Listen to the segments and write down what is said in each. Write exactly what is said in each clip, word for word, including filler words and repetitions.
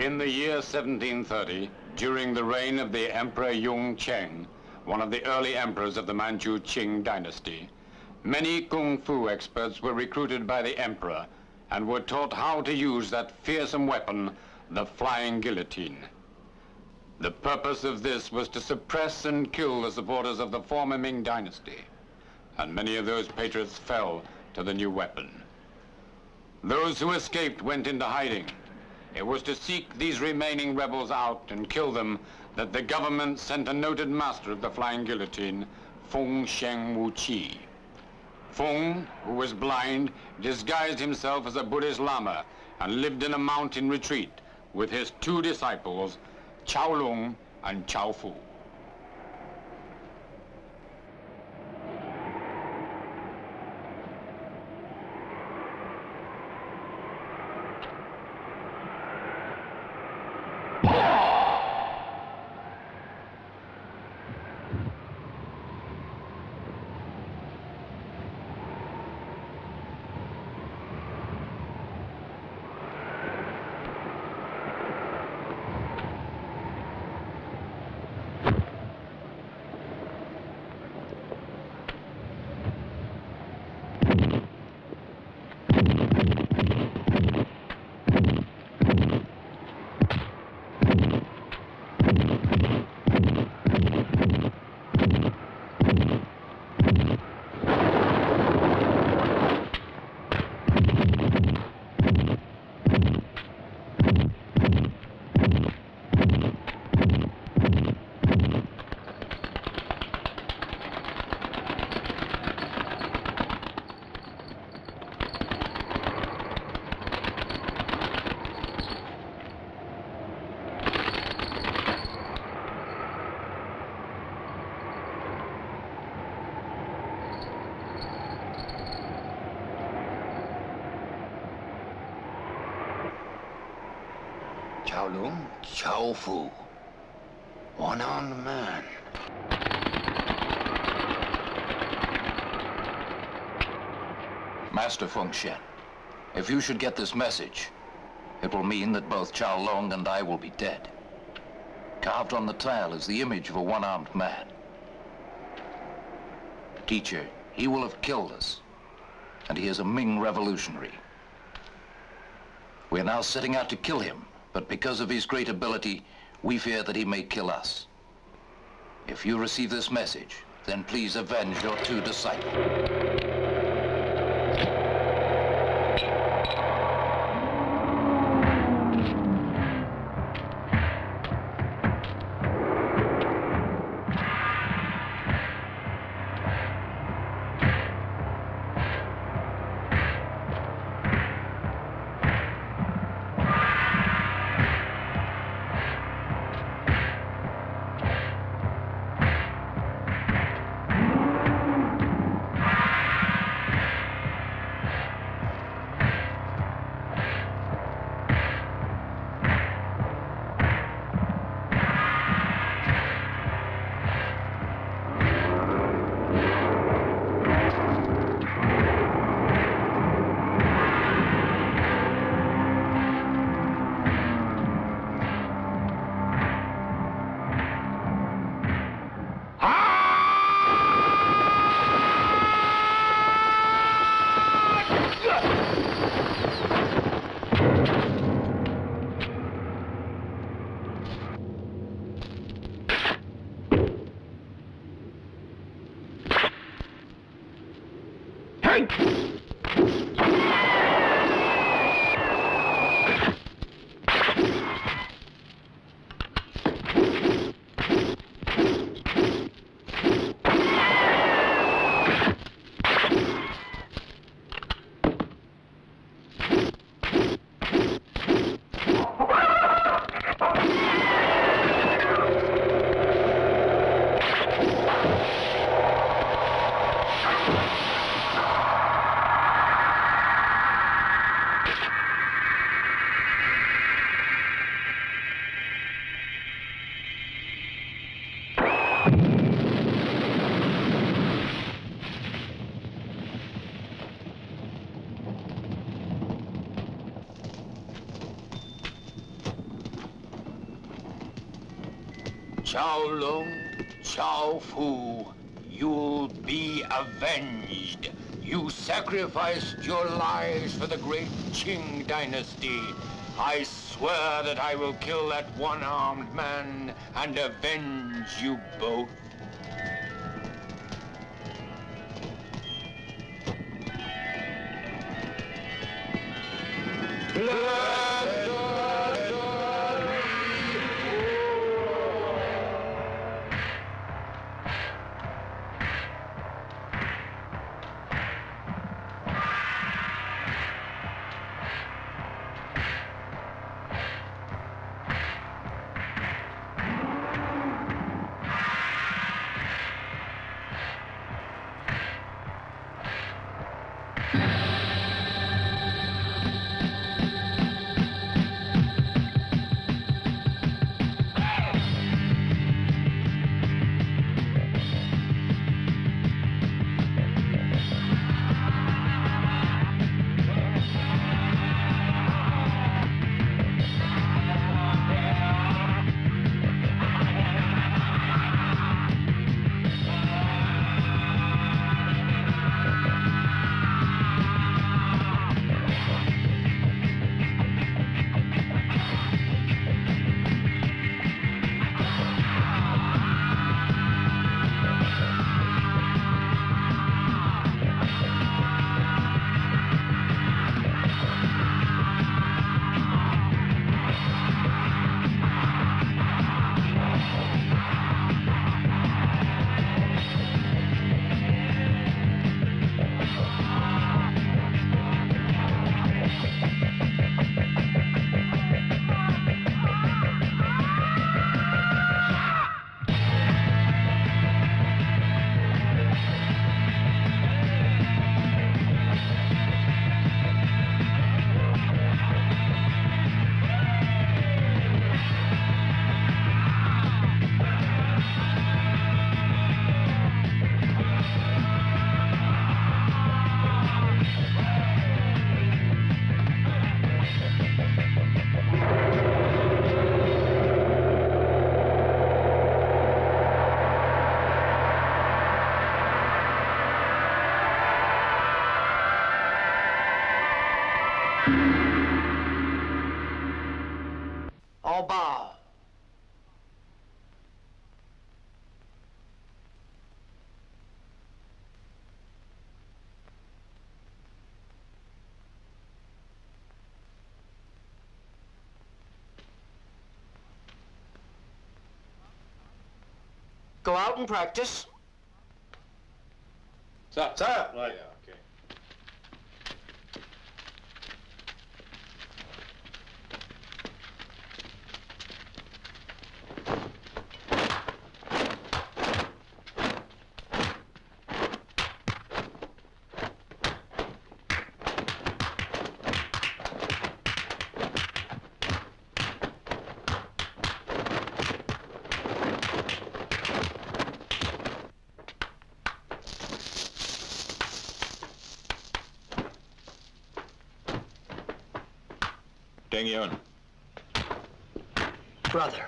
In the year seventeen thirty, during the reign of the Emperor Yung Cheng, one of the early emperors of the Manchu Qing Dynasty, many kung fu experts were recruited by the emperor and were taught how to use that fearsome weapon, the flying guillotine. The purpose of this was to suppress and kill the supporters of the former Ming Dynasty, and many of those patriots fell to the new weapon. Those who escaped went into hiding. It was to seek these remaining rebels out and kill them that the government sent a noted master of the flying guillotine, Fung Sheng Wu Chi. Fung, who was blind, disguised himself as a Buddhist lama and lived in a mountain retreat with his two disciples, Chao Lung and Chao Fu. Chao Lung, Chao Fu, one-armed man. Master Feng Shen, if you should get this message, it will mean that both Chao Lung and I will be dead. Carved on the tile is the image of a one-armed man. Teacher, he will have killed us, and he is a Ming revolutionary. We are now setting out to kill him. But because of his great ability, we fear that he may kill us. If you receive this message, then please avenge your two disciples. Chao Lung, Chao Fu, you'll be avenged. You sacrificed your lives for the great Qing Dynasty. I swear that I will kill that one-armed man and avenge you both. Go out and practice. Sir. Sir. Right, yeah, okay. Brother.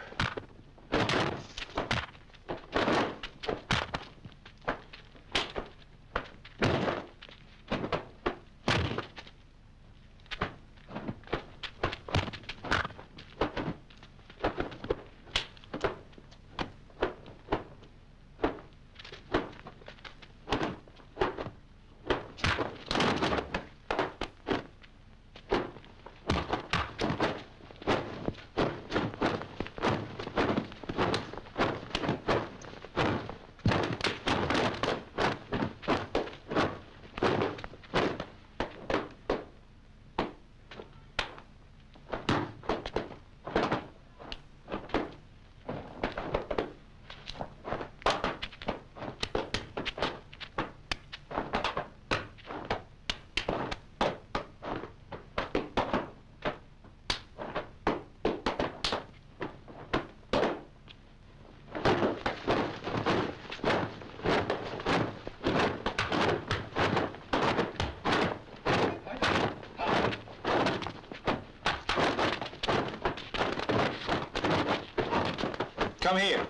Come here.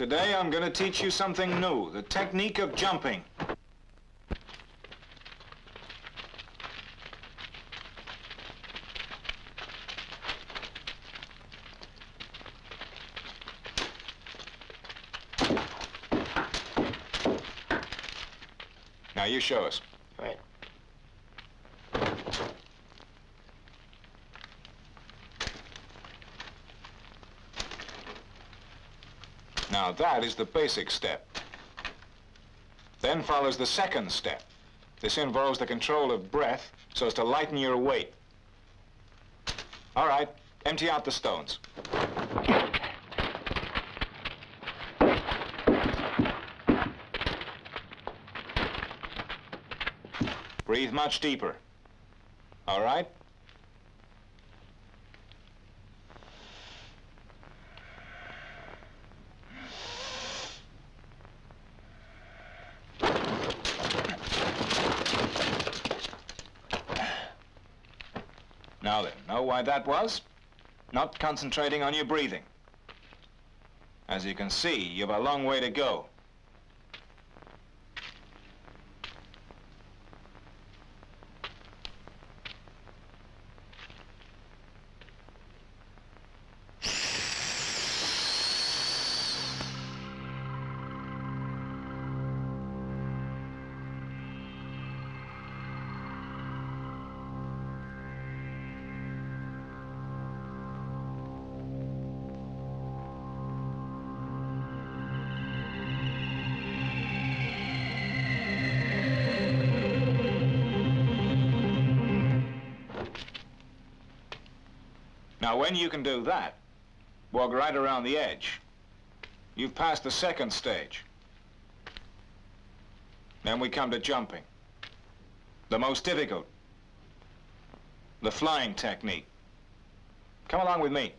Today I'm going to teach you something new, the technique of jumping. Now you show us. Right. Now that is the basic step. Then follows the second step. This involves the control of breath so as to lighten your weight. All right, empty out the stones. Breathe much deeper. All right? Now then, know why that was? Not concentrating on your breathing. As you can see, you've a long way to go. Now, when you can do that, walk right around the edge. You've passed the second stage. Then we come to jumping. The most difficult. The flying technique. Come along with me.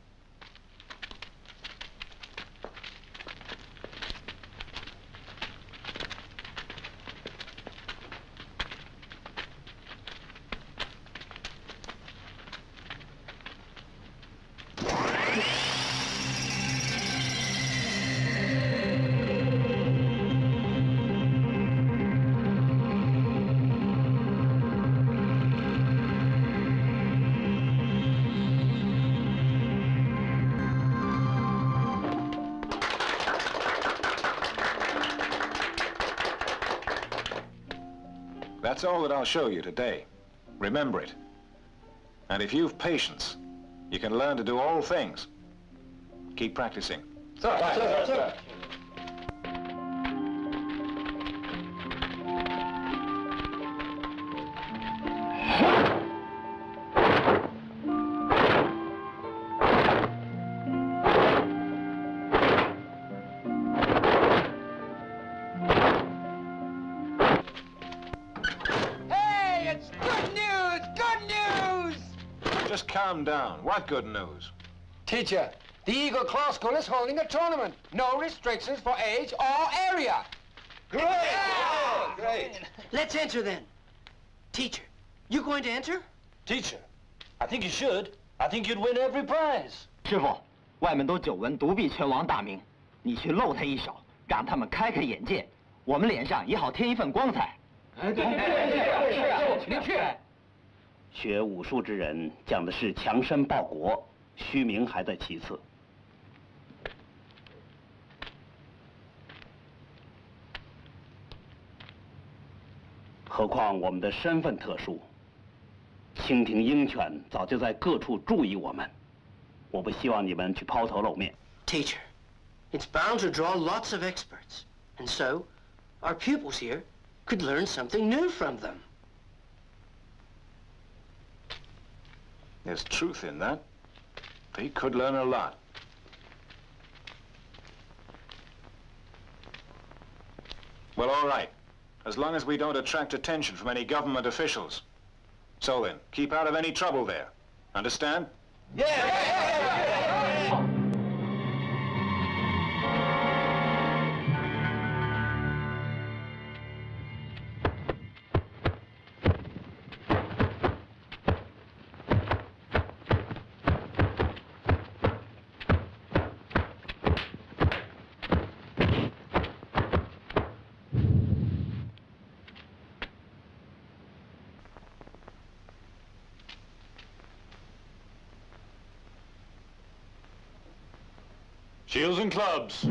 That's all that I'll show you today. Remember it. And if you've patience, you can learn to do all things. Keep practicing. Sir, sir, sir, sir, sir. Calm down. What good news? Teacher, the Eagle Claw School is holding a tournament. No restrictions for age or area. Great! Yeah! Great. Let's enter then. Teacher, you going to enter? Teacher, I think you should. I think you'd win every prize. 师傅，外面都久闻独臂拳王大名，你去露他一手，让他们开开眼界，我们脸上也好添一份光彩。哎，对对对，是啊，您去。 学武术之人讲的是强身报国，虚名还在其次。何况我们的身份特殊，清廷鹰犬早就在各处注意我们，我不希望你们去抛头露面。Teacher, it's bound to draw lots of experts, and so our pupils here could learn something new from them. There's truth in that. They could learn a lot. Well, all right. As long as we don't attract attention from any government officials. So then, keep out of any trouble there. Understand? Yeah! yeah, yeah, yeah, yeah. Shields and clubs.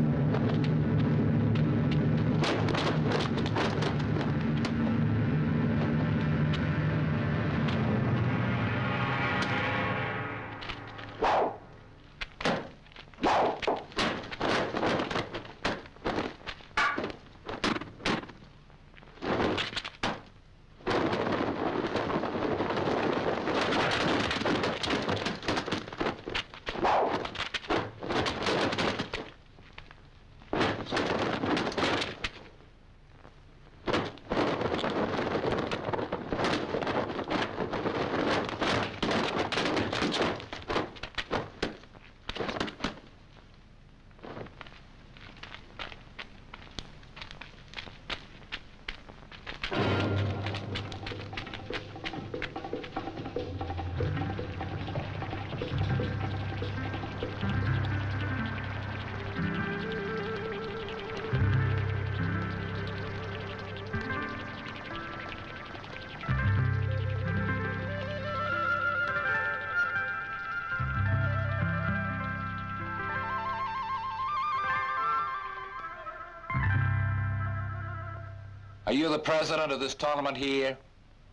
Are you the president of this tournament here?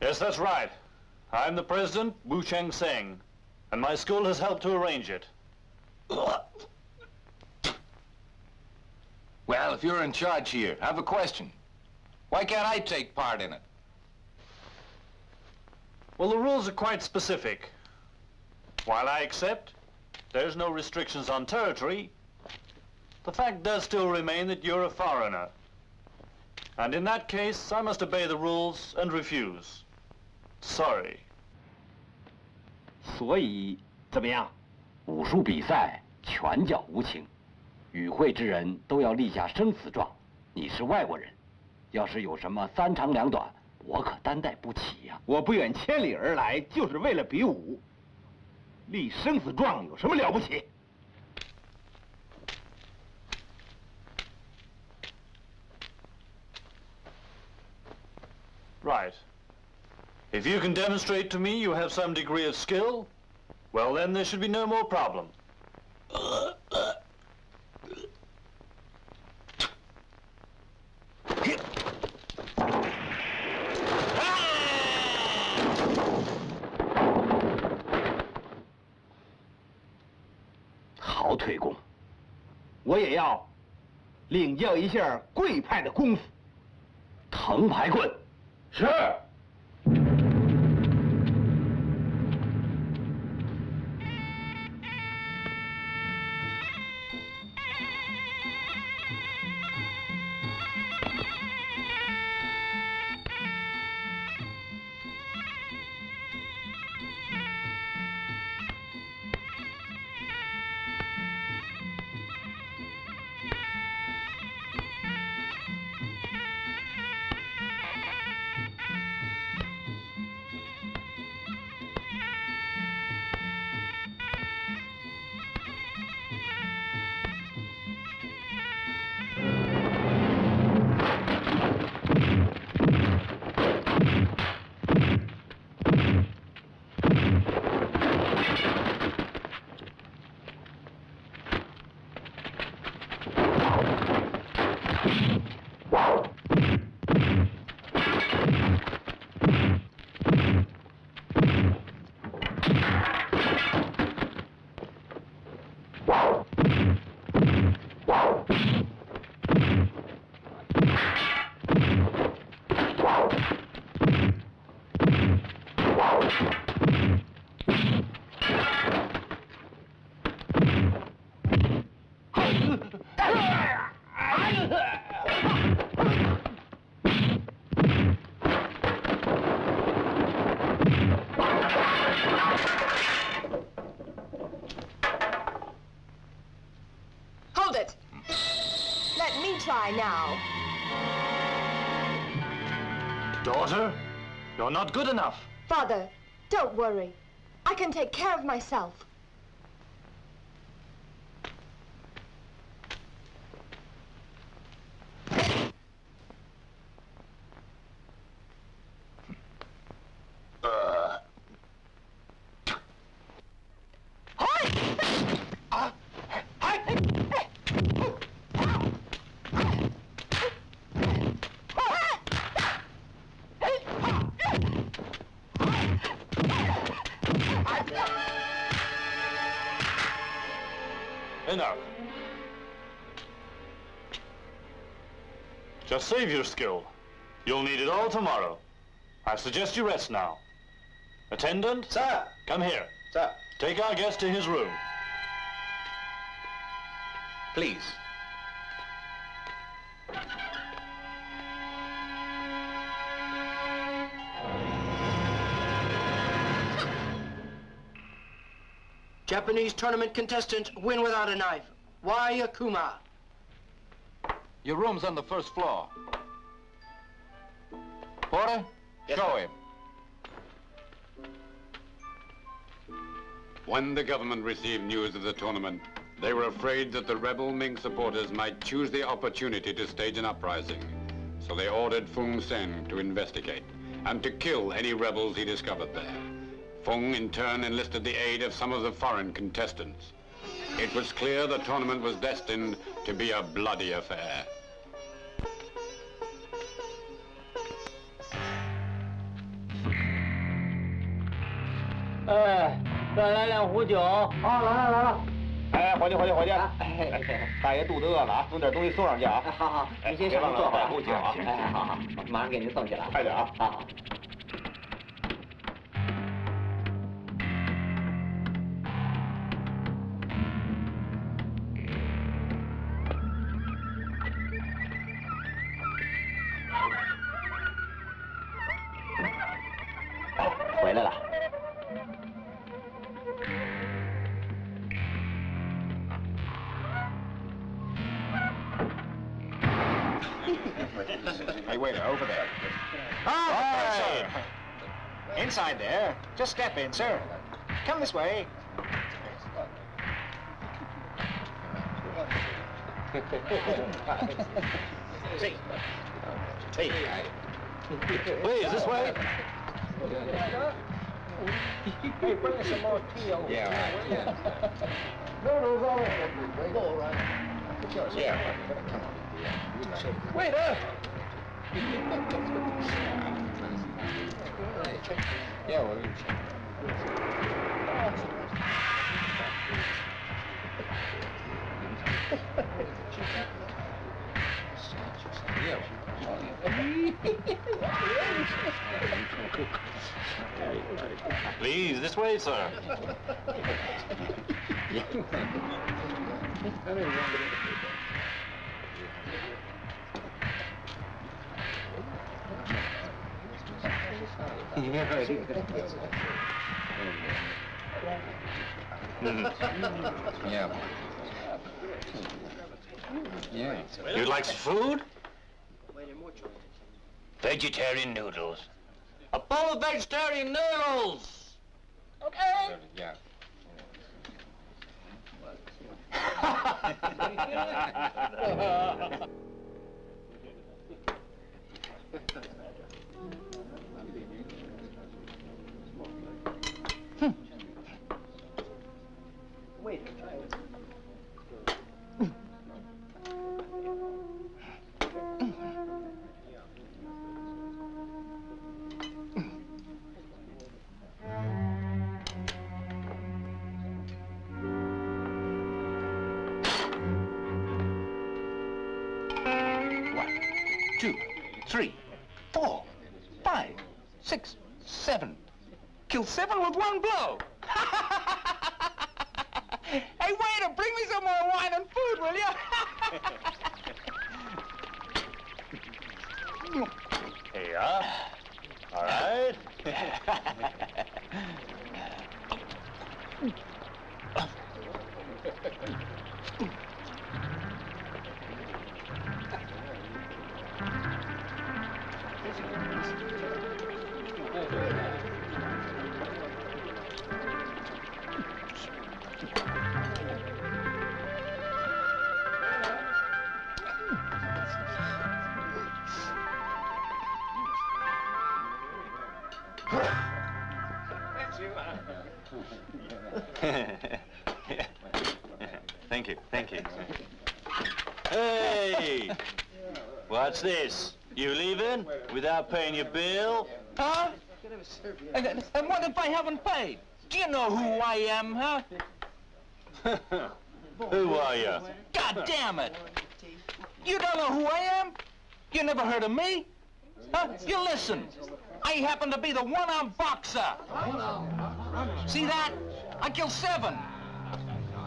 Yes, that's right. I'm the president, Wu Cheng Sheng, and my school has helped to arrange it. Well, if you're in charge here, I have a question. Why can't I take part in it? Well, the rules are quite specific. While I accept there's no restrictions on territory, the fact does still remain that you're a foreigner. And in that case, I must obey the rules and refuse. Sorry. 所以怎么样？武术比赛拳脚无情，与会之人都要立下生死状。你是外国人，要是有什么三长两短，我可担待不起呀！我不远千里而来，就是为了比武。立生死状有什么了不起？ Right. If you can demonstrate to me you have some degree of skill, well then there should be no more problem. Sure. Now. Daughter, you're not good enough. Father, don't worry. I can take care of myself. Enough. Just save your skill. You'll need it all tomorrow. I suggest you rest now. Attendant? Sir! Come here. Sir. Take our guest to his room. Please. Japanese tournament contestant win without a knife. Why Yakuma? Your room's on the first floor. Porter, yes, show sir. him. When the government received news of the tournament, they were afraid that the rebel Ming supporters might choose the opportunity to stage an uprising. So they ordered Fung Sheng to investigate and to kill any rebels he discovered there. Fung, in turn, enlisted the aid of some of the foreign contestants. It was clear the tournament was destined to be a bloody affair. Uh. 再来两壶酒。啊，来了来了。哎，伙计伙计伙计，大爷肚子饿了啊，弄点东西送上去啊。好好，您先上桌吧。不行啊，哎，好好，马上给您送去了。快点啊！好。回来了。 Hey, waiter, over there. All right. Inside there. Just step in, sir. Come this way. See. See. Please, this way. Hey, bring us some more tea over here. Yeah. No, no, no. Go, all right. Put yours. Yeah. Come on. Waiter! Yeah, well, please, this way, sir. Yeah. Yeah. You'd like some food? Vegetarian noodles. A bowl of vegetarian noodles! Okay? Yeah. Wait. One, two, three, four, five, six, seven. Kill seven with one blow. Hey, waiter, bring me some more wine and food, will you? Here you are. All right. Thank you, thank you. Hey! What's this? You leaving without paying your bill? Huh? And, and what if I haven't paid? Do you know who I am, huh? Who are you? God damn it! You don't know who I am? You never heard of me? Huh? You listen. I happen to be the one-armed boxer. See that? I killed seven.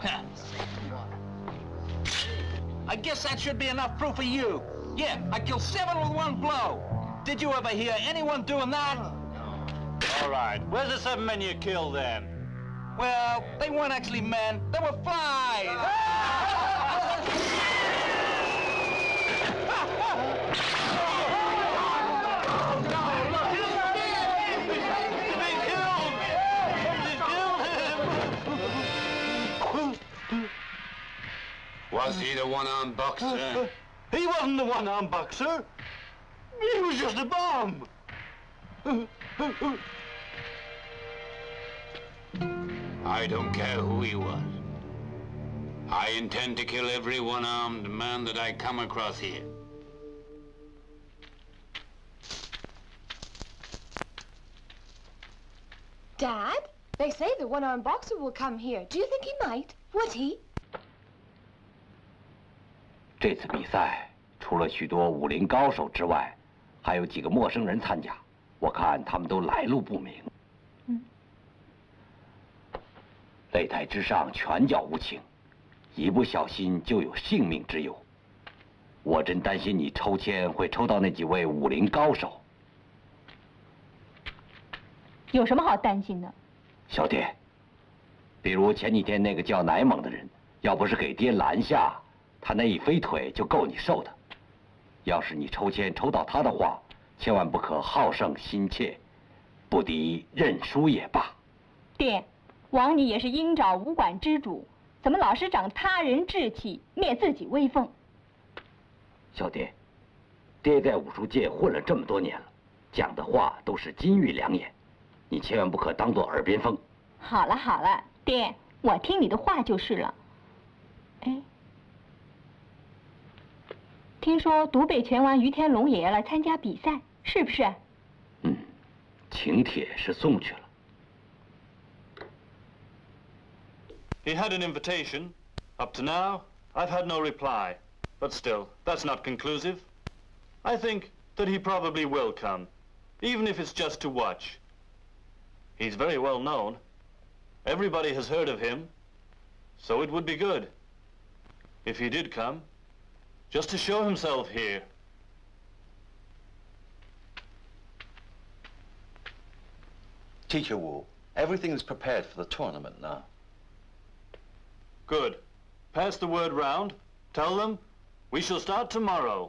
Huh. I guess that should be enough proof of you. Yeah, I killed seven with one blow. Did you ever hear anyone doing that? All right, where's the seven men you killed then? Well, they weren't actually men. They were flies. Was he the one-armed boxer? He wasn't the one-armed boxer. He was just a bomb. I don't care who he was. I intend to kill every one-armed man that I come across here. Dad, they say the one-armed boxer will come here. Do you think he might? Would he? 这次比赛除了许多武林高手之外，还有几个陌生人参加，我看他们都来路不明。嗯。擂台之上拳脚无情，一不小心就有性命之忧。我真担心你抽签会抽到那几位武林高手。有什么好担心的？小爹，比如前几天那个叫乃猛的人，要不是给爹拦下。 他那一飞腿就够你受的，要是你抽签抽到他的话，千万不可好胜心切，不敌认输也罢。爹，王你也是鹰爪武馆之主，怎么老是长他人志气，灭自己威风？小爹，爹在武术界混了这么多年了，讲的话都是金玉良言，你千万不可当做耳边风。好了好了，爹，我听你的话就是了。哎。 听说独臂拳王于天龙也要来参加比赛，是不是？嗯，请帖是送去了。He had an invitation. Up to now, I've had no reply. But still, that's not conclusive. I think that he probably will come, even if it's just to watch. He's very well known. Everybody has heard of him. So it would be good if he did come. Just to show himself here. Teacher Wu, everything's prepared for the tournament now. Good. Pass the word round. Tell them we shall start tomorrow.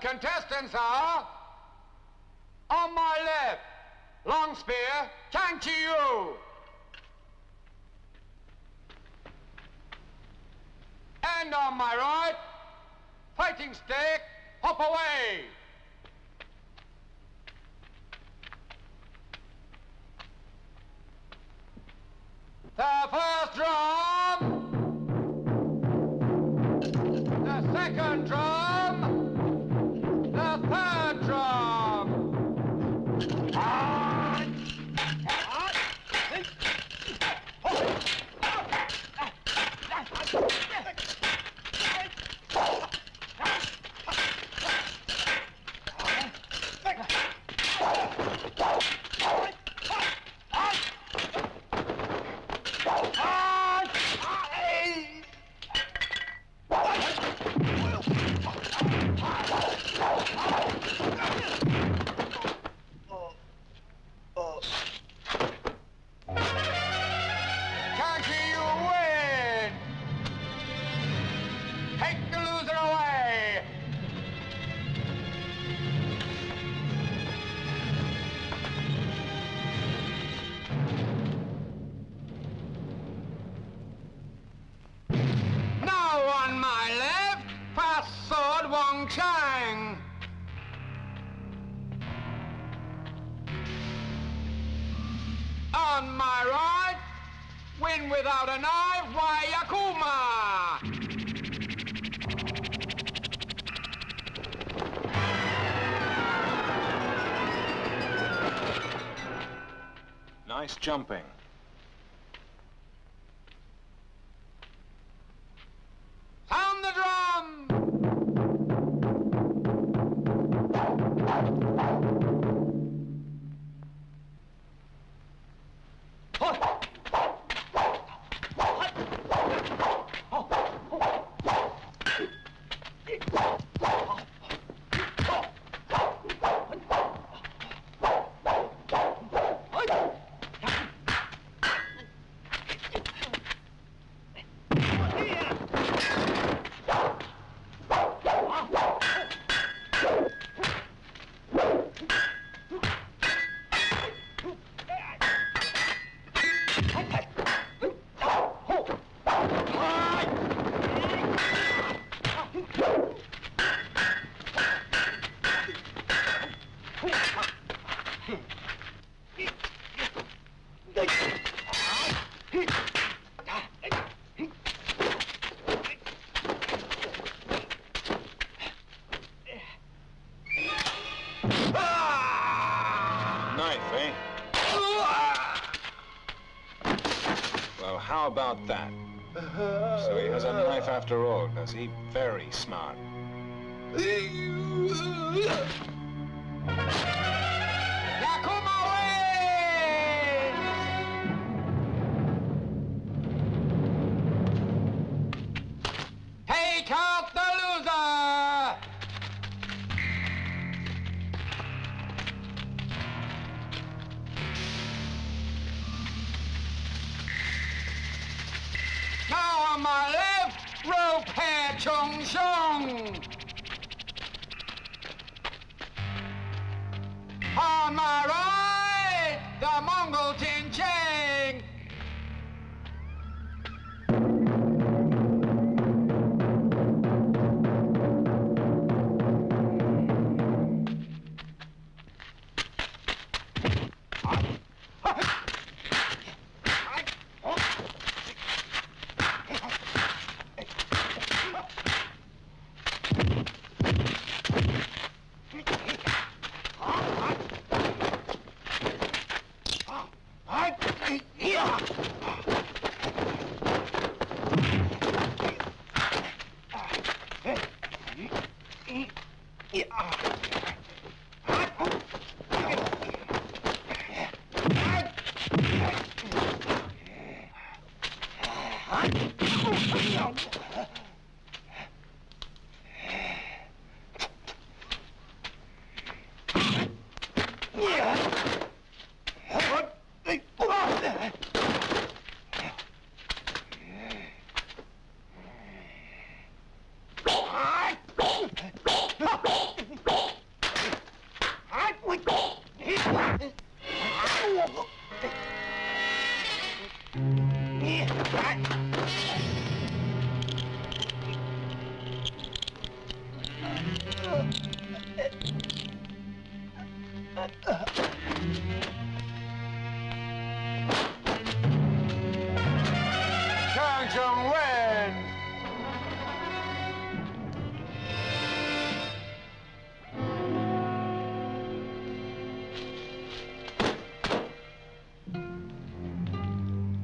Contestants are on my left, long spear, Chang Chi Yu, and on my right, fighting stick, Hop Away. The first drum, the second drum. Am I right? Win without a knife, why, Yakuma! Nice jumping. Sound the drum! About that. So he has a knife after all, does he? Very smart. Yakuma wins! Take out the my left rope hair, Chung Chung. On my right, the Mongol Ting Cheng.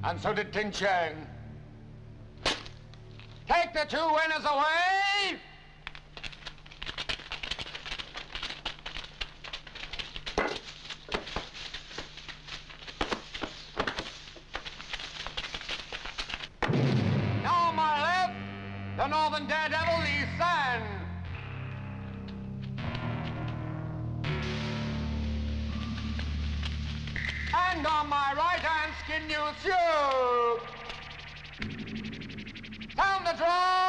And so did Ting Cheng. Take the two winners away. Now on my left, the Northern Daredevil, Lee San. And on my right hand, Skin Yu Siu. Down the drum.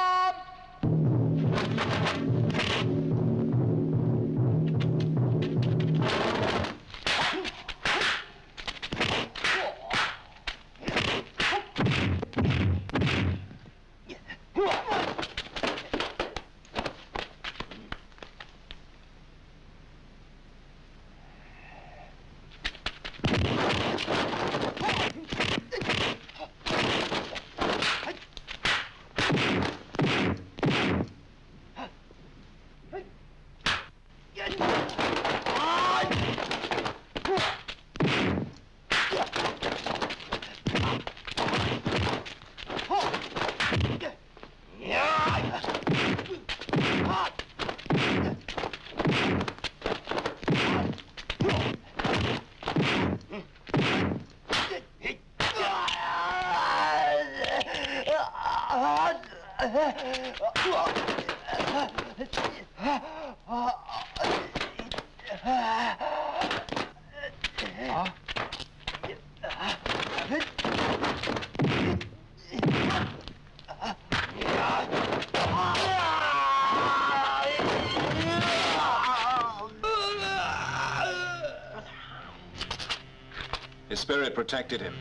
His spirit protected him,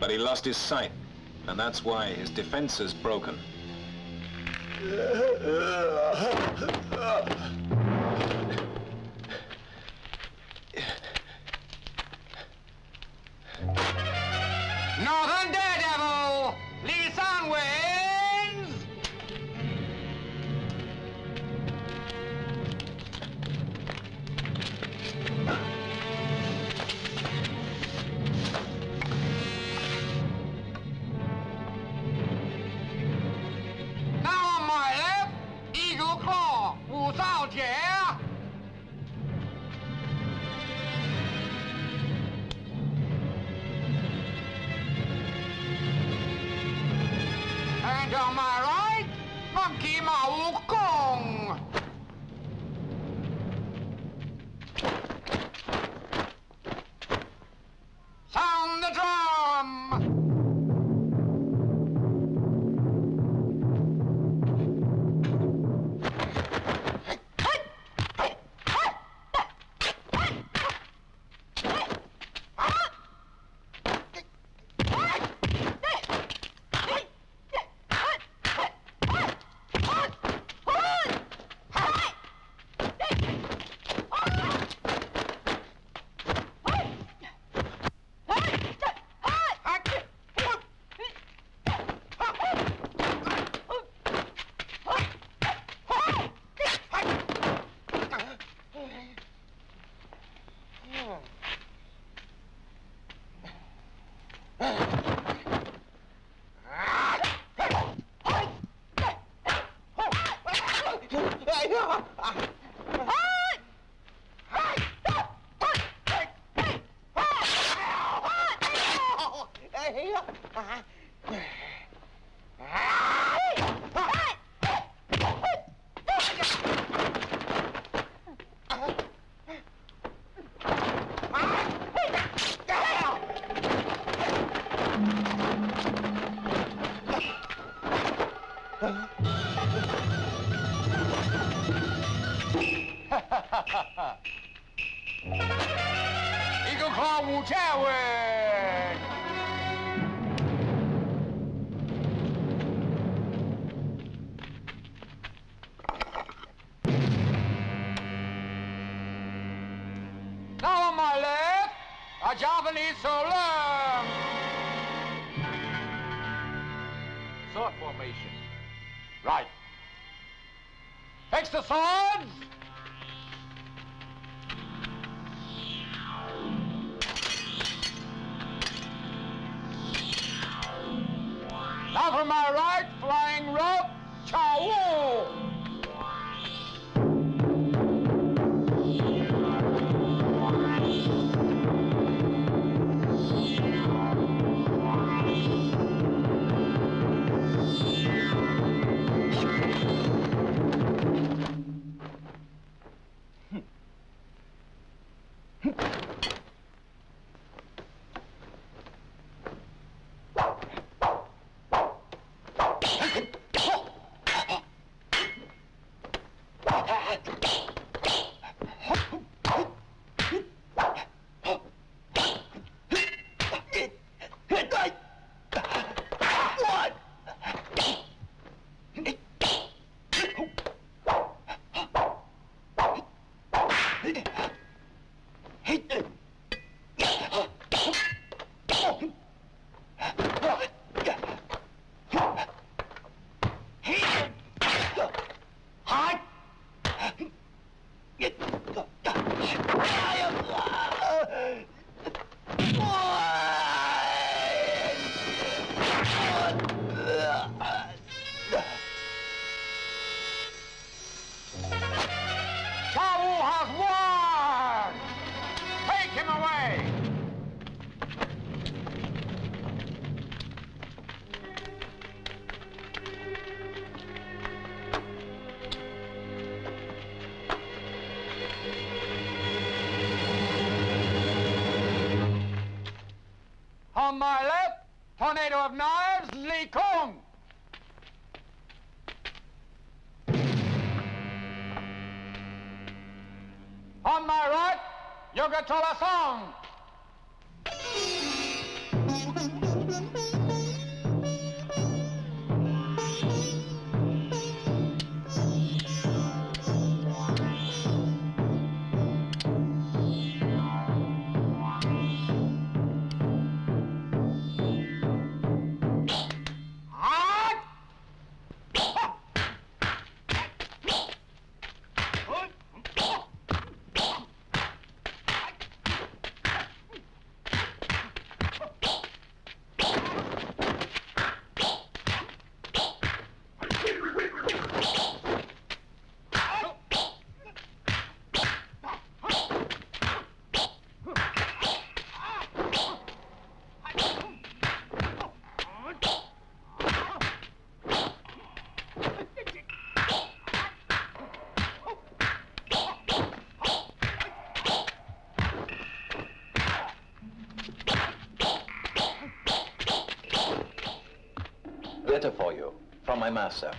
but he lost his sight, and that's why his defense is broken. Northern Daredevil, Lee Sun wins! Now on my left, Eagle Claw, Wu Cheng. And on my right, Monkey Mao Kong. Sound the drum. On my left, tornado of knives, Lee Kong. On my right, Yoga Tola Song. letter for you from my master.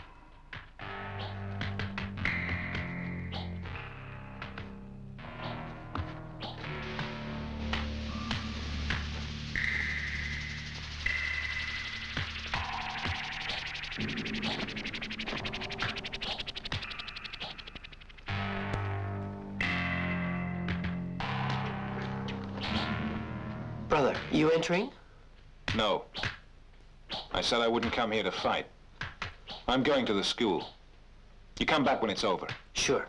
Brother, you entering? No. I said I wouldn't come here to fight. I'm going to the school. You come back when it's over. Sure.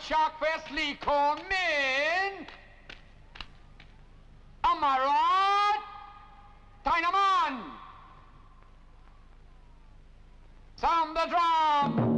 Shark Fest Lee Corn Min. Am I right? Dynaman. Sound the drum.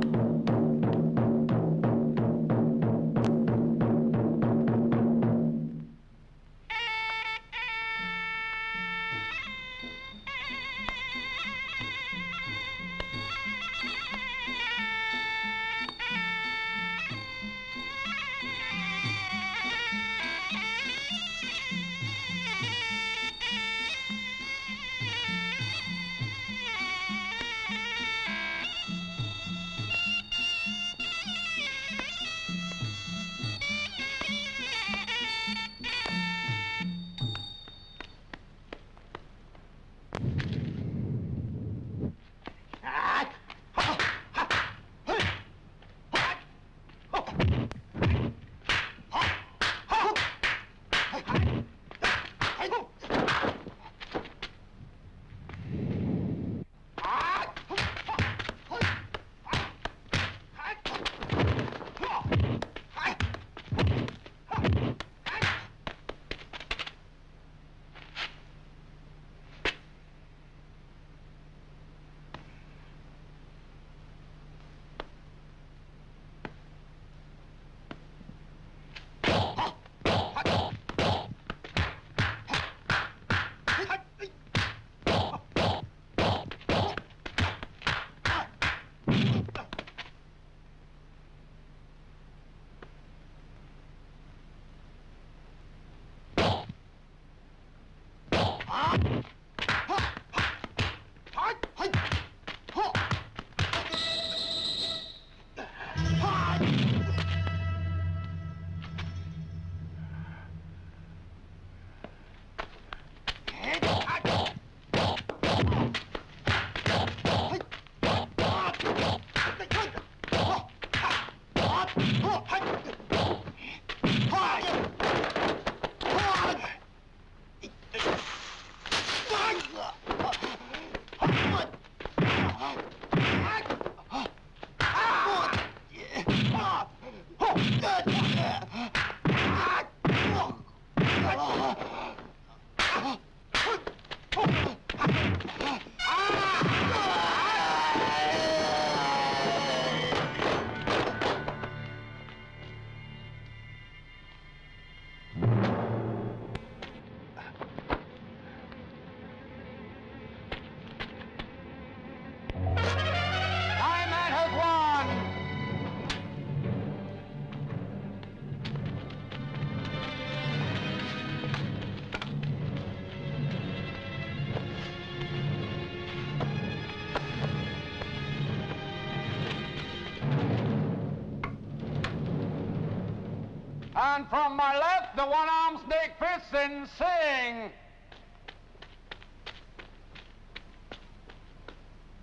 on from my left, the one-armed snake fits and sing.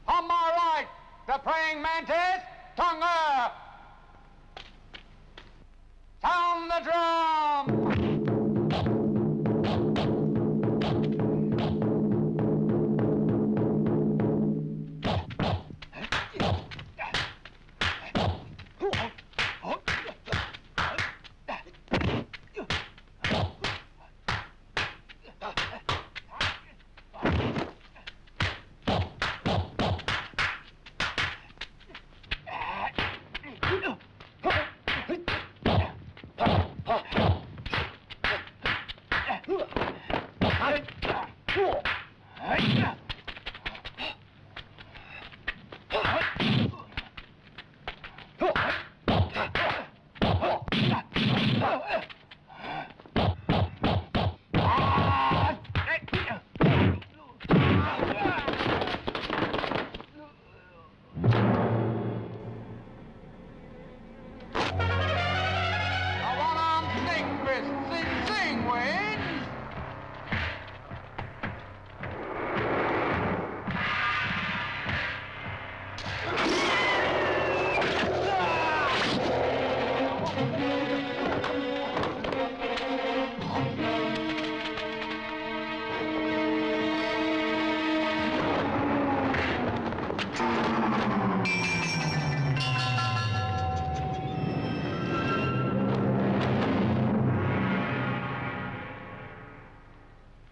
On my right, the praying mantis, tongue up. Sound the drum.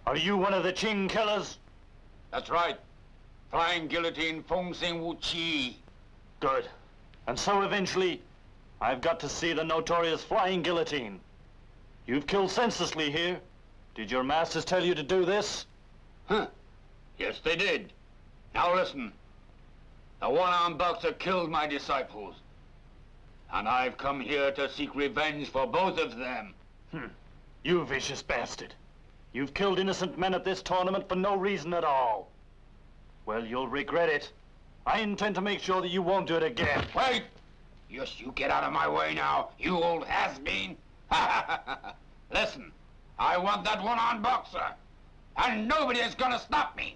Are you one of the Qing killers? That's right. Flying guillotine Fung Sheng Wu Chi. Good. And so eventually, I've got to see the notorious flying guillotine. You've killed senselessly here. Did your masters tell you to do this? Huh. Yes, they did. Now listen. The one-armed boxer killed my disciples. And I've come here to seek revenge for both of them. Hmm. You vicious bastard. You've killed innocent men at this tournament for no reason at all. Well, you'll regret it. I intend to make sure that you won't do it again. Wait! Yes, you get out of my way now, you old has-been. Listen, I want that one-armed boxer, and nobody is gonna stop me.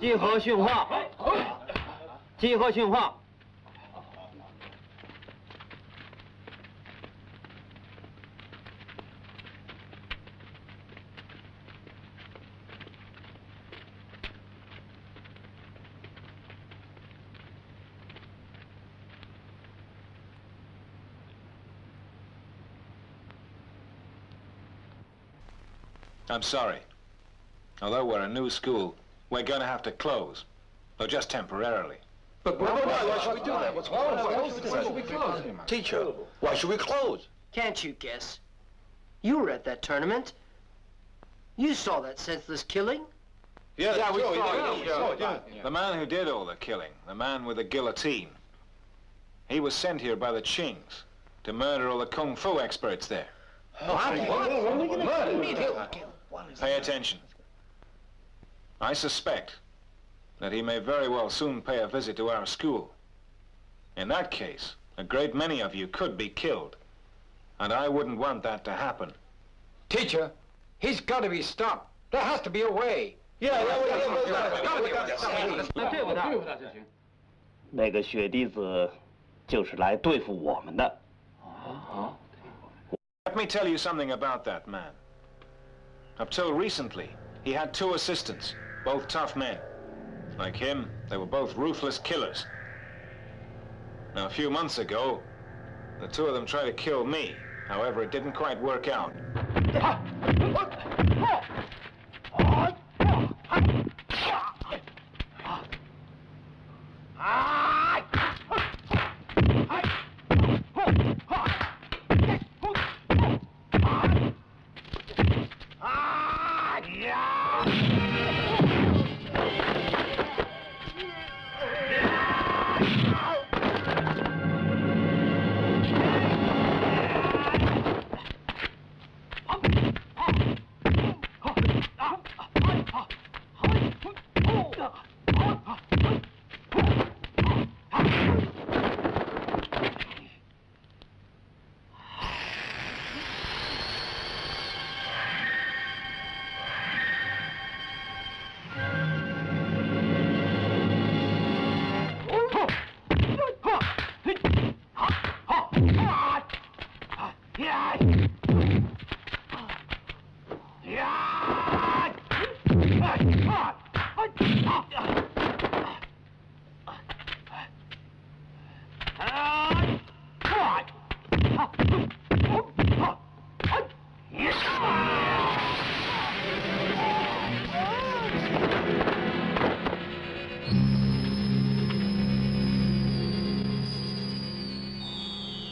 集合训话集合训话。 I'm sorry. Although we're a new school, we're going to have to close, though just temporarily. But why, why, why should we do that? What's wrong? Why should we close? Teacher, why should we close? Can't you guess? You were at that tournament. You saw that senseless killing. Yeah, yeah, we saw it. The man who did all the killing, the man with the guillotine, he was sent here by the Qings to murder all the kung fu experts there. Pay attention. I suspect that he may very well soon pay a visit to our school. In that case, a great many of you could be killed. and I wouldn't want that to happen. Teacher, he's got to be stopped. There has to be a way. Yeah, yeah, yeah, yeah, yeah. Let me tell you something about that man. Up till recently, he had two assistants, both tough men. Like him, they were both ruthless killers. Now, a few months ago, the two of them tried to kill me. However, it didn't quite work out.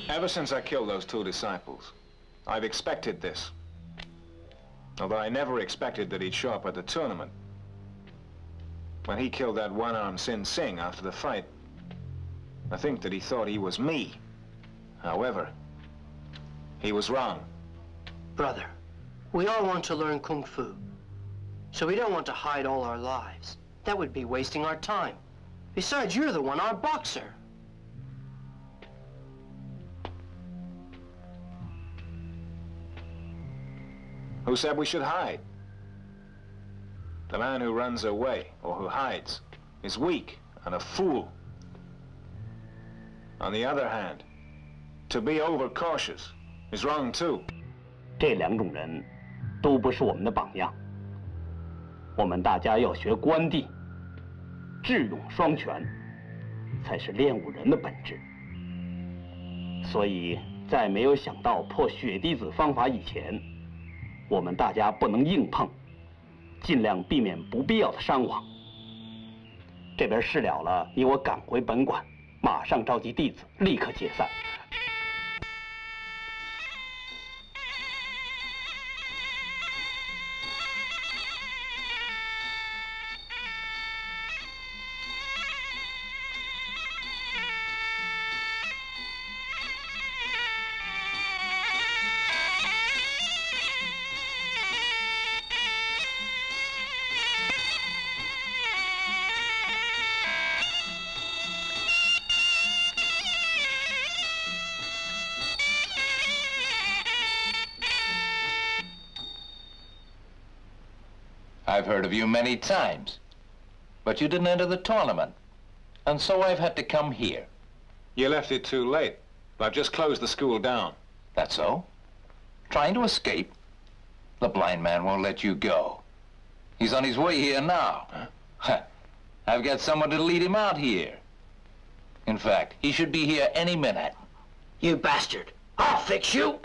Ever since I killed those two disciples, I've expected this. Although I never expected that he'd show up at the tournament. When he killed that one-armed Sin Sing after the fight, I think that he thought he was me. However, he was wrong. Brother, we all want to learn Kung Fu. So we don't want to hide all our lives. That would be wasting our time. Besides, you're the one-armed boxer. Who said we should hide? The man who runs away, or who hides, is weak and a fool. On the other hand, to be overcautious is wrong too. These two men are not our example. We all have to learn Guan Di,智勇双全，才是练武人的本质。所以在没有想到破雪滴子方法以前， 我们大家不能硬碰，尽量避免不必要的伤亡。这边事了了，你我赶回本馆，马上召集弟子，立刻解散。I've heard of you many times, but you didn't enter the tournament, and so I've had to come here. You left it too late. I've just closed the school down. That's so? Trying to escape? The blind man won't let you go. He's on his way here now. Huh? I've got someone to lead him out here. In fact, he should be here any minute. You bastard! I'll fix you!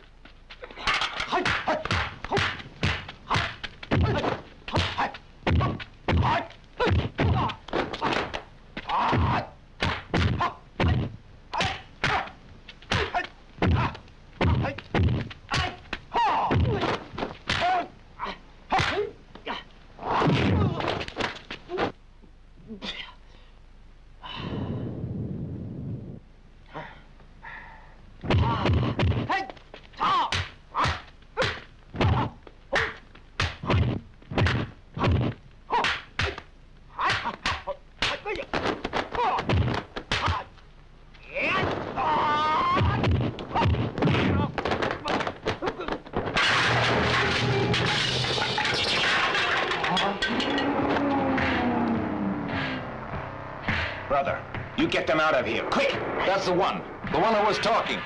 Brother, you get them out of here, quick! That's the one, the one who was talking.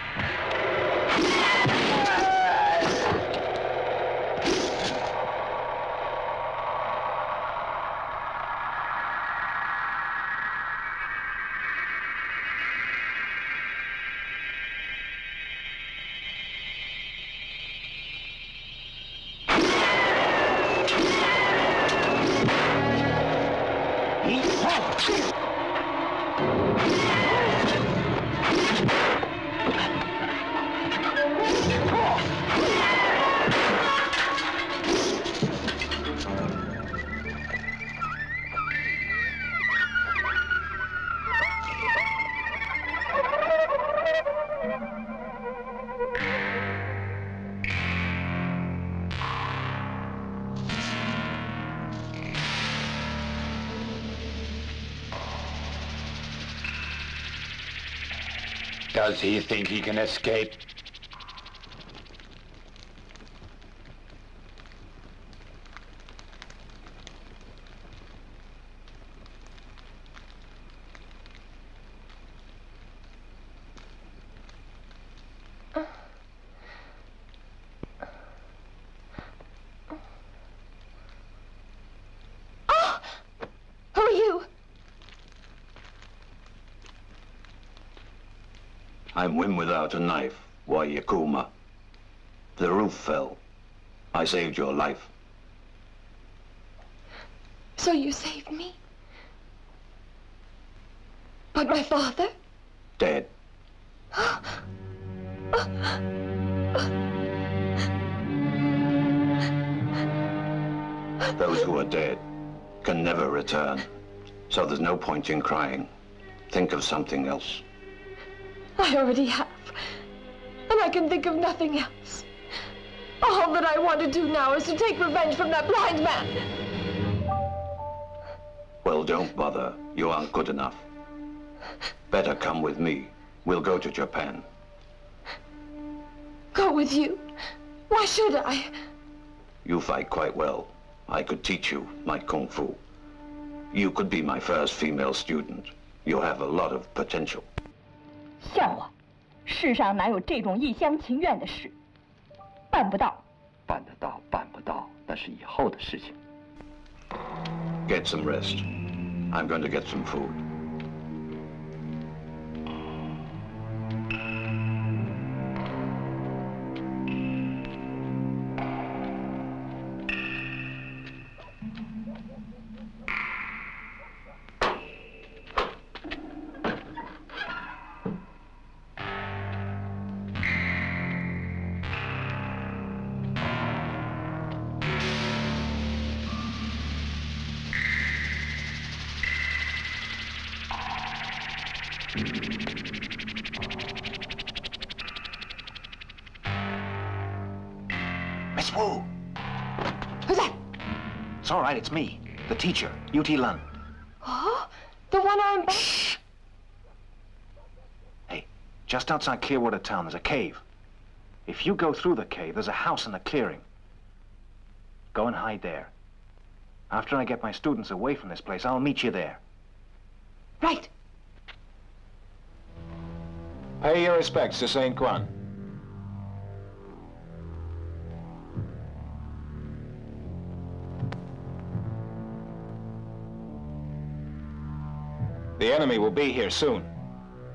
Does he think he can escape? I'm Wim without a knife, why Yakuma. The roof fell. I saved your life. So you saved me? But my father? Dead. Those who are dead can never return. So there's no point in crying. Think of something else. I already have, and I can think of nothing else. All that I want to do now is to take revenge from that blind man. Well, don't bother. You aren't good enough. Better come with me. We'll go to Japan. Go with you? Why should I? You fight quite well. I could teach you my kung fu. You could be my first female student. You have a lot of potential. 笑啊！世上哪有这种一厢情愿的事？办不到。办得到，办不到，那是以后的事情。Get some rest. I'm going to get some food. It's me, the teacher, U T Lun. Oh, the one-armed boxer. Hey, just outside Clearwater Town, there's a cave. If you go through the cave, there's a house in the clearing. Go and hide there. After I get my students away from this place, I'll meet you there. Right. Pay your respects to Saint Kwan. The enemy will be here soon.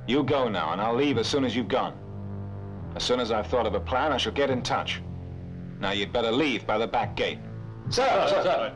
You go now, and I'll leave as soon as you've gone. As soon as I've thought of a plan, I shall get in touch. Now you'd better leave by the back gate. Sir, sir, sir. sir.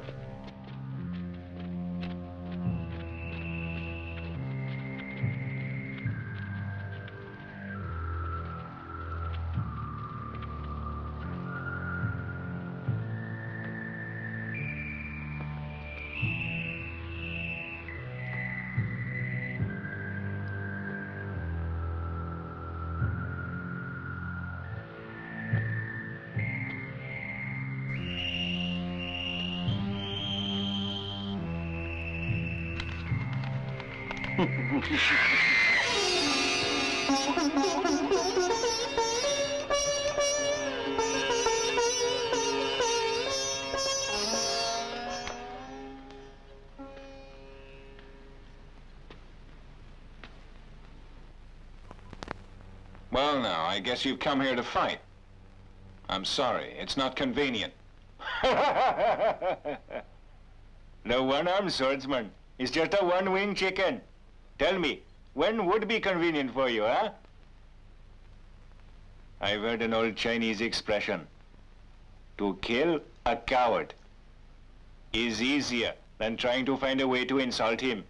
Well, now, I guess you've come here to fight. I'm sorry, it's not convenient. No one-armed swordsman. It's just a one-winged chicken. Tell me, when would be convenient for you, huh? I've heard an old Chinese expression. To kill a coward is easier than trying to find a way to insult him.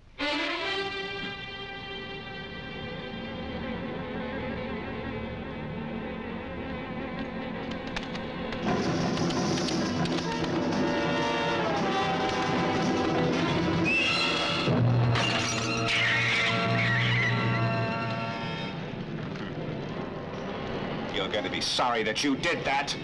You're going to be sorry that you did that.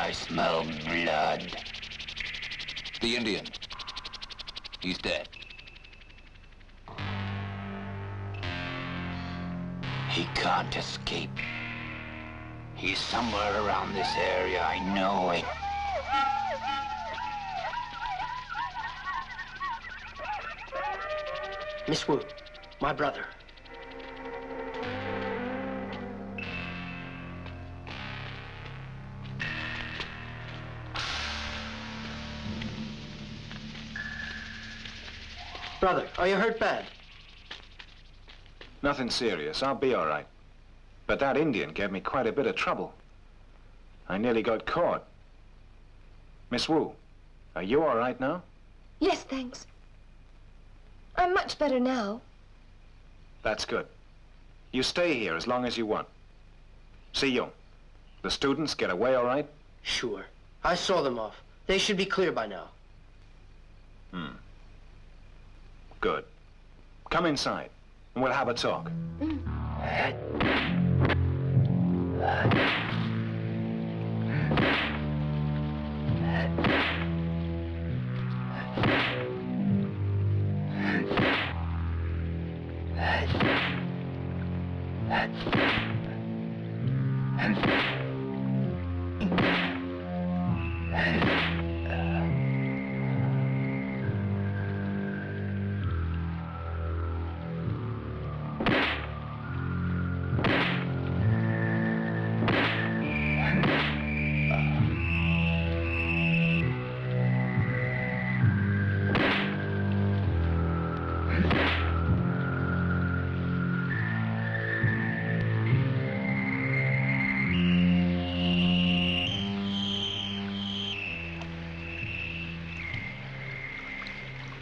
I smell blood. The Indian. He's dead. He can't escape. He's somewhere around this area, I know it. Miss Wu, my brother. Brother, are you hurt bad? Nothing serious. I'll be all right. But that Indian gave me quite a bit of trouble. I nearly got caught. Miss Wu, are you all right now? Yes, thanks. I'm much better now. That's good. You stay here as long as you want. See you. The students get away all right? Sure. I saw them off. They should be clear by now. Hmm. Good. Come inside, and we'll have a talk. Mm.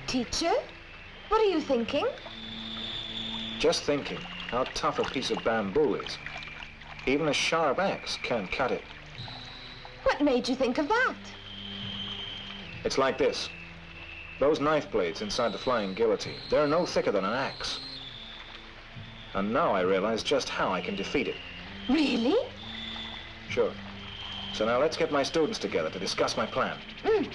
Teacher, what are you thinking? Just thinking how tough a piece of bamboo is. Even a sharp axe can't cut it. What made you think of that? It's like this. Those knife blades inside the flying guillotine, they're no thicker than an axe. And now I realize just how I can defeat it. Really? Sure. So now let's get my students together to discuss my plan. Mm.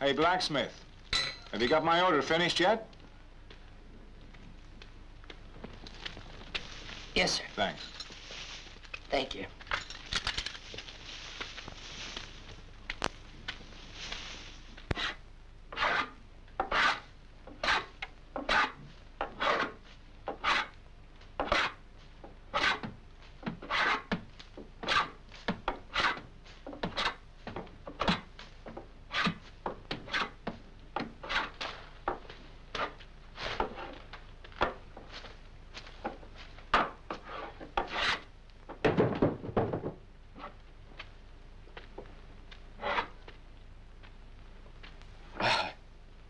Hey, blacksmith, have you got my order finished yet? Yes, sir. Thanks. Thank you.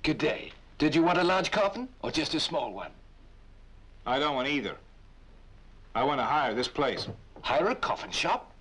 Good day. Did you want a large coffin or just a small one? I don't want either. I want to hire this place. Hire a coffin shop?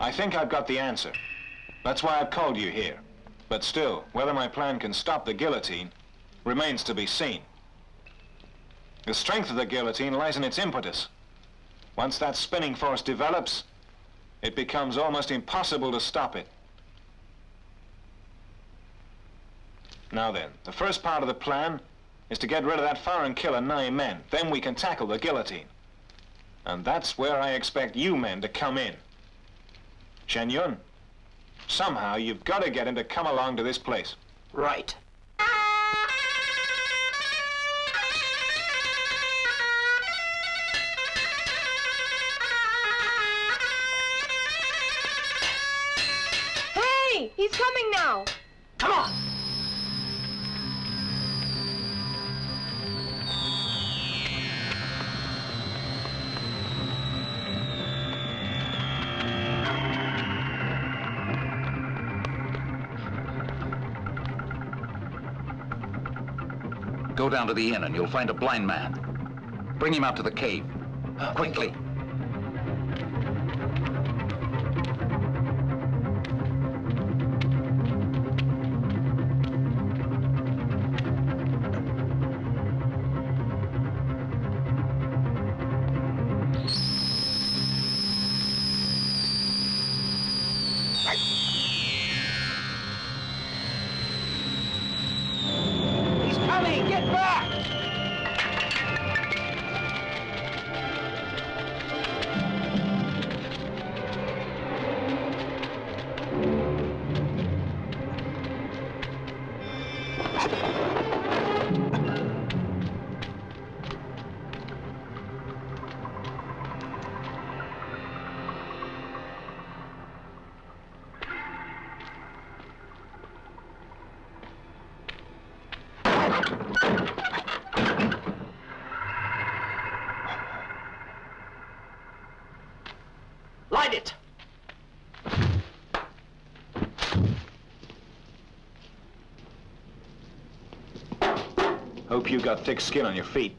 I think I've got the answer. That's why I've called you here. But still, whether my plan can stop the guillotine remains to be seen. The strength of the guillotine lies in its impetus. Once that spinning force develops, it becomes almost impossible to stop it. Now then, the first part of the plan is to get rid of that foreign killer nine men. Then we can tackle the guillotine. And that's where I expect you men to come in. Chen Yun, somehow you've got to get him to come along to this place. Right. Go down to the inn and you'll find a blind man. Bring him out to the cave. Quickly. Hope you got thick skin on your feet.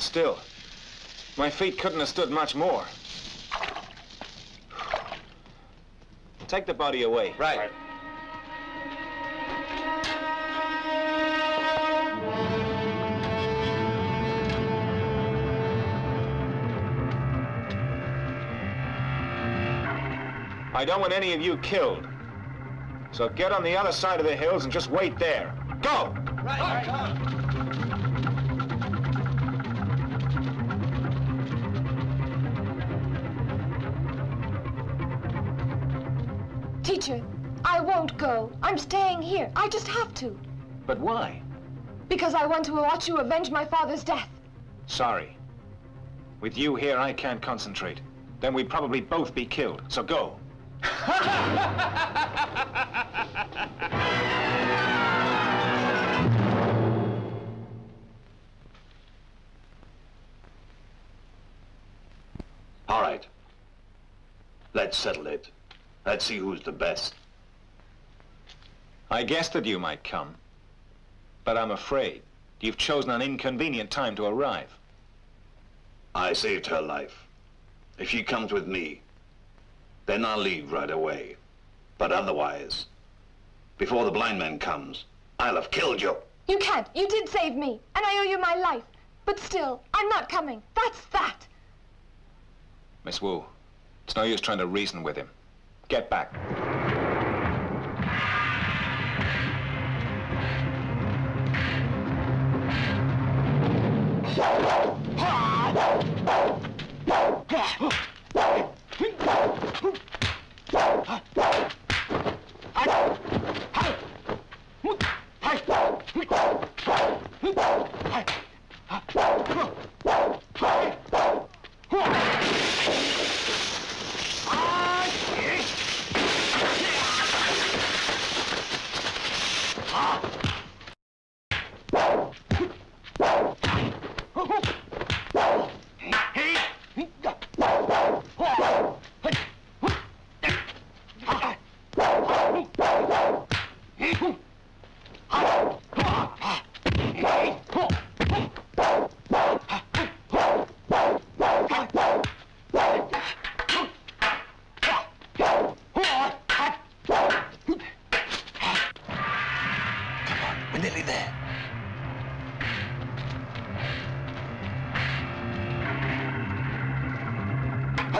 Still, my feet couldn't have stood much more. Take the body away. Right. right. I don't want any of you killed. So get on the other side of the hills and just wait there. Go! Right. right. right. I won't go. I'm staying here. I just have to. But why? Because I want to watch you avenge my father's death. Sorry. With you here, I can't concentrate. Then we'd probably both be killed. So go. Let's settle it. Let's see who's the best. I guessed that you might come, but I'm afraid you've chosen an inconvenient time to arrive. I saved her life. If she comes with me, then I'll leave right away. But otherwise, before the blind man comes, I'll have killed you. You can't. You did save me, and I owe you my life. But still, I'm not coming. That's that. Miss Wu, it's no use trying to reason with him. Get back.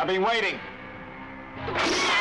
I've been waiting. Yeah!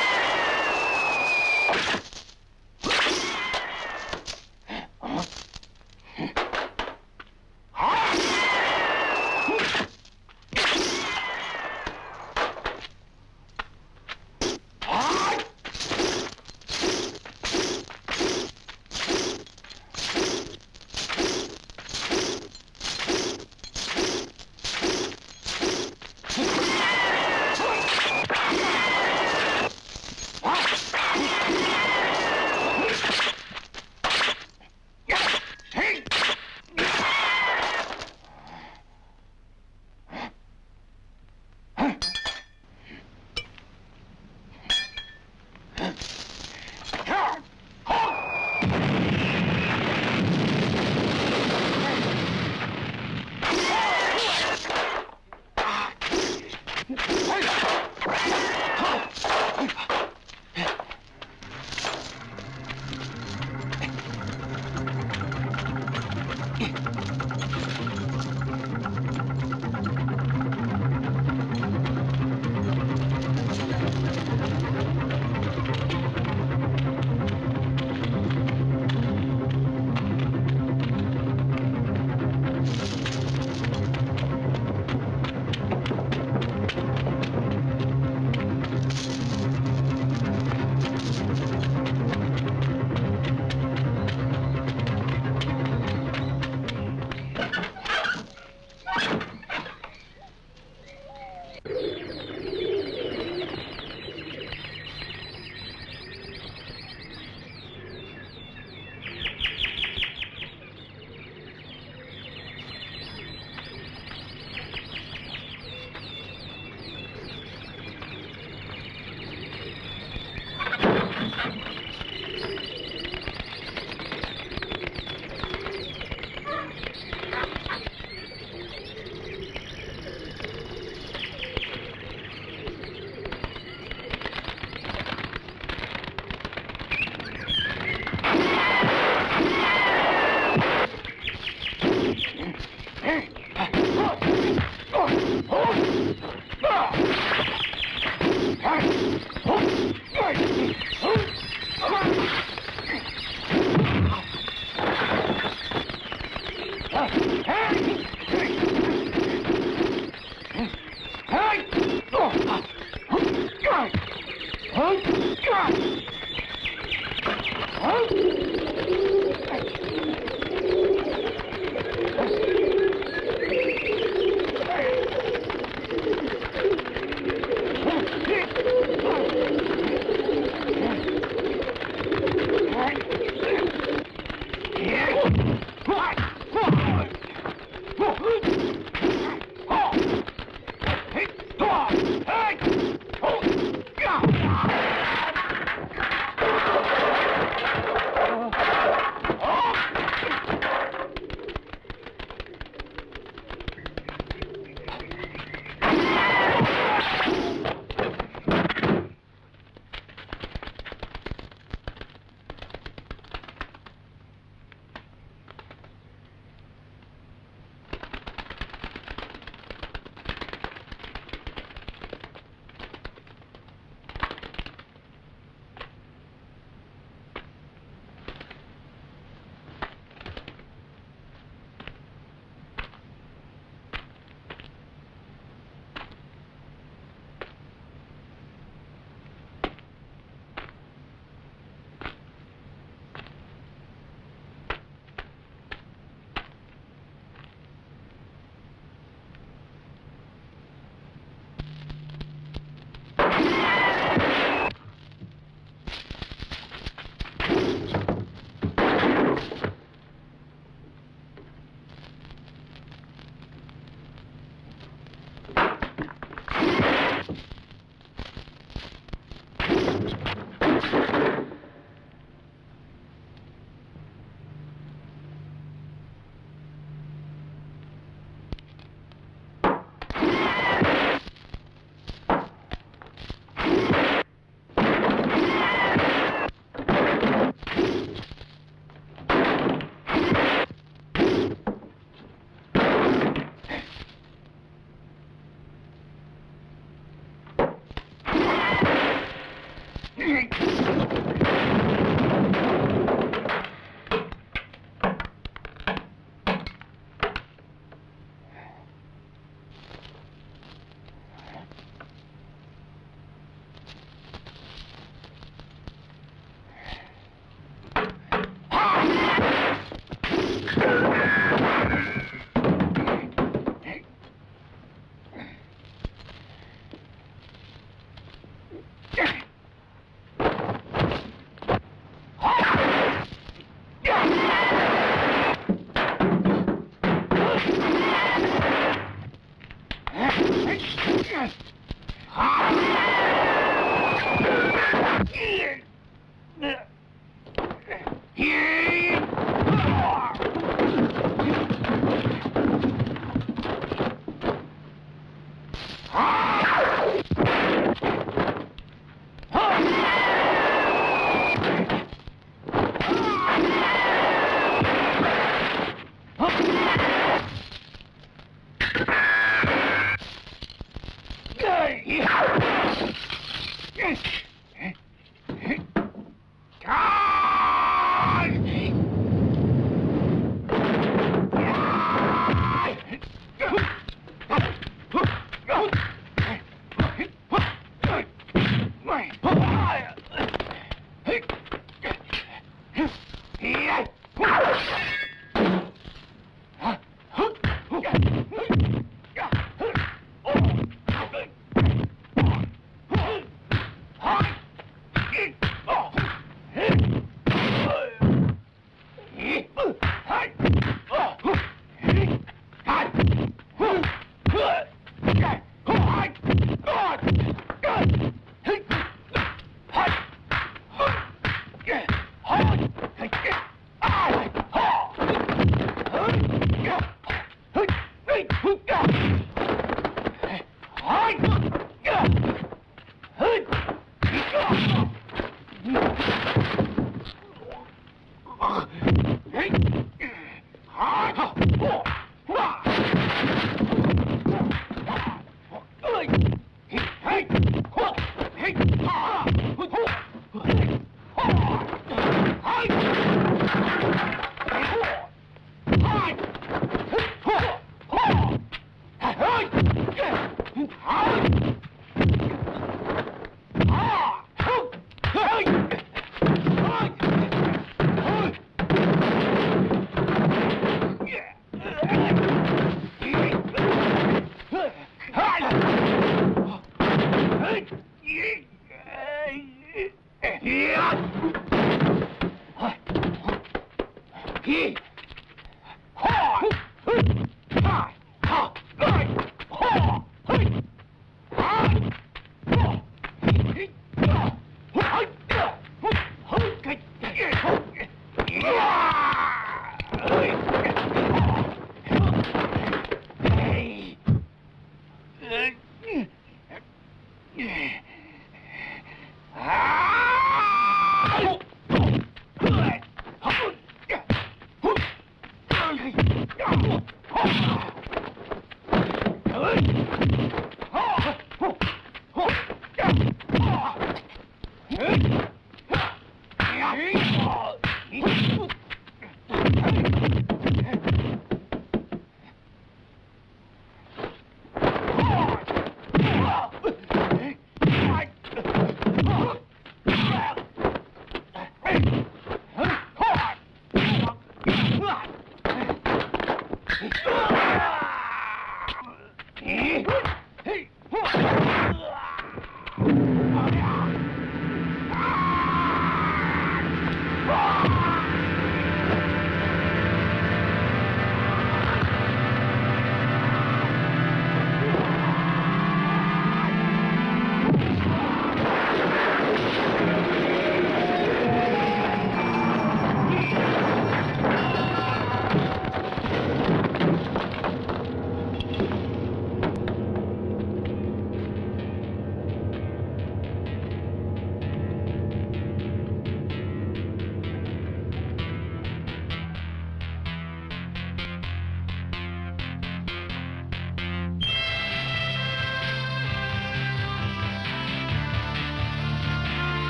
Hey!